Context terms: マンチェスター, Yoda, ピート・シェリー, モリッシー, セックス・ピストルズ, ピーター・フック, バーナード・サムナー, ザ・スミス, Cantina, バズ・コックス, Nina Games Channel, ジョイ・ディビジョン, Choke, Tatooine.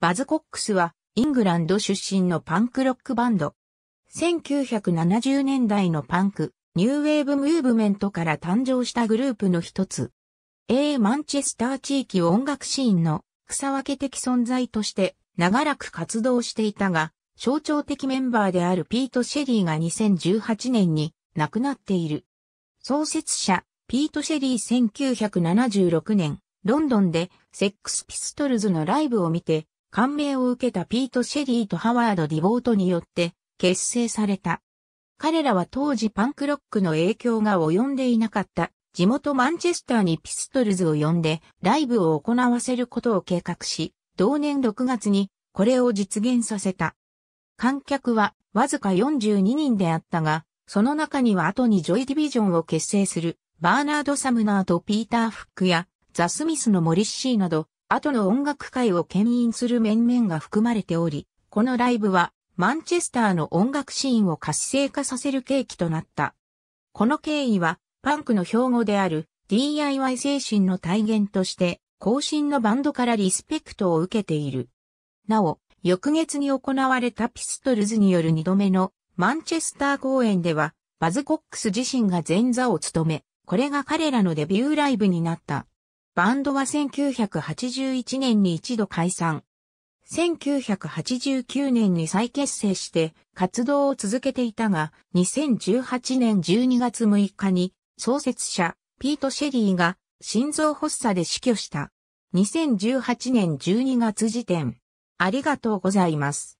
バズ・コックスはイングランド出身のパンクロックバンド。1970年代のパンク、ニューウェーブムーブメントから誕生したグループの一つ。マンチェスター地域音楽シーンの草分け的存在として長らく活動していたが、象徴的メンバーであるピート・シェリーが2018年に亡くなっている。創設者、ピート・シェリー1976年、ロンドンでセックス・ピストルズのライブを見て、感銘を受けたピート・シェリーとハワード・ディボートによって結成された。彼らは当時パンクロックの影響が及んでいなかった地元マンチェスターにピストルズを呼んでライブを行わせることを計画し、同年6月にこれを実現させた。観客はわずか42人であったが、その中には後にジョイ・ディビジョンを結成するバーナード・サムナーとピーター・フックやザ・スミスのモリッシーなど、後の音楽界を牽引する面々が含まれており、このライブはマンチェスターの音楽シーンを活性化させる契機となった。この経緯はパンクの標語である DIY 精神の体現として後進のバンドからリスペクトを受けている。なお、翌月に行われたピストルズによる2度目のマンチェスター公演ではバズ・コックス自身が前座を務め、これが彼らのデビューライブになった。バンドは1981年に一度解散。1989年に再結成して活動を続けていたが、2018年12月6日に創設者ピート・シェリーが心臓発作で死去した。2018年12月時点。ありがとうございます。